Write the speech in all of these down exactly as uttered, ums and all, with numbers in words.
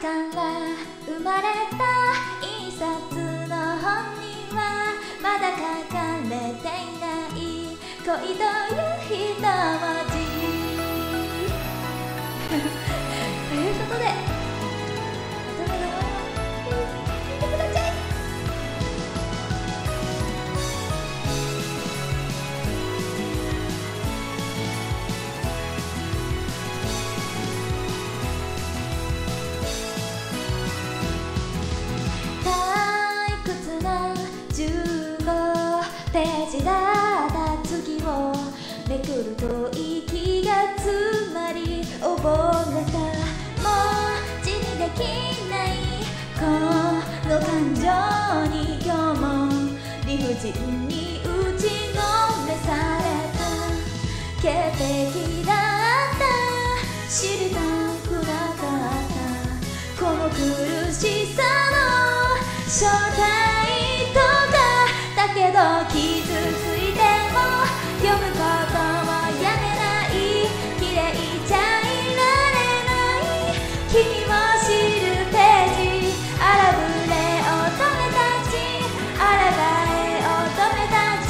から生まれた一冊の本にはまだ書かれていない恋という一文字ということでページだった月をめくると息が詰まり溺れた文字にできないこの感情に今日も理不尽に打ちのめされた潔癖だった知りたくなかったこの苦しさの正体とかだけど傷ついても読むことはやめない綺麗じゃいられない君を知るページ荒ぶれ乙女たち抗え乙女たち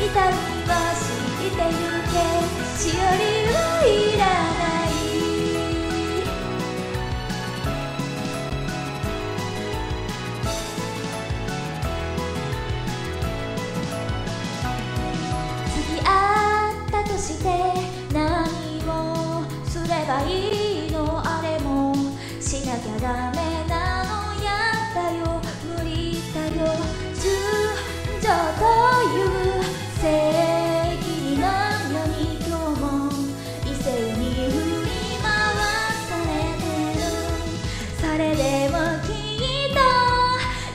痛みを知ってゆけしおりはいらないして何をすればいいのあれもしなきゃダメなのやだよ無理だよ純情という正義のように今日も異性に振り回されてるそれでもきっと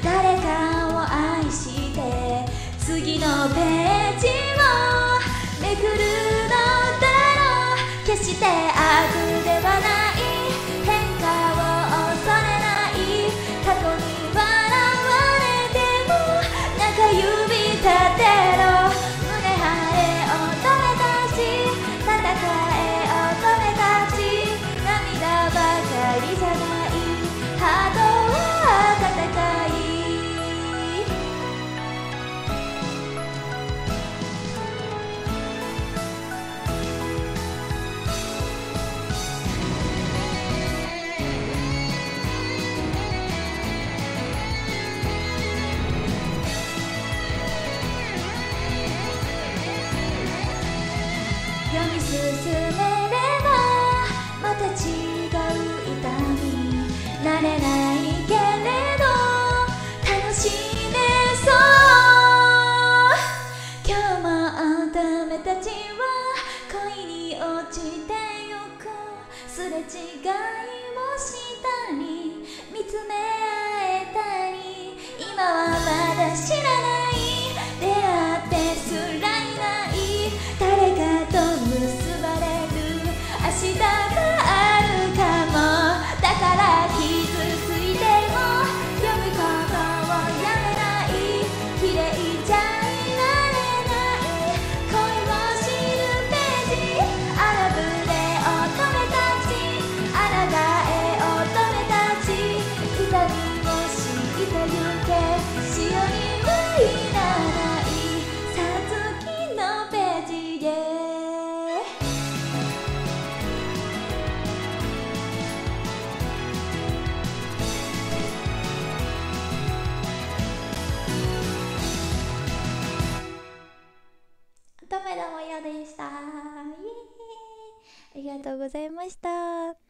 誰かを愛して次のページをめくる決して悪ではない変化を恐れない過去に笑われても中指立てろ胸張れ乙女たち戦え乙女たち涙ばかりじゃないハートは温かい進めればまた違う痛み慣れないけれど楽しめそう今日も乙女たちは恋に落ちてゆくすれ違いをしたり見つめ合えたり今はまだ知らない出会ってすらいない誰かと結ばれる明日があるかもだから傷ついても読むことをやめない綺麗じゃいられない恋を知るページ荒ぶれ乙女たち抗え乙女たち痛みを知ってゆけしおりはいらない乙女どもやでした。イエーイ。ありがとうございました。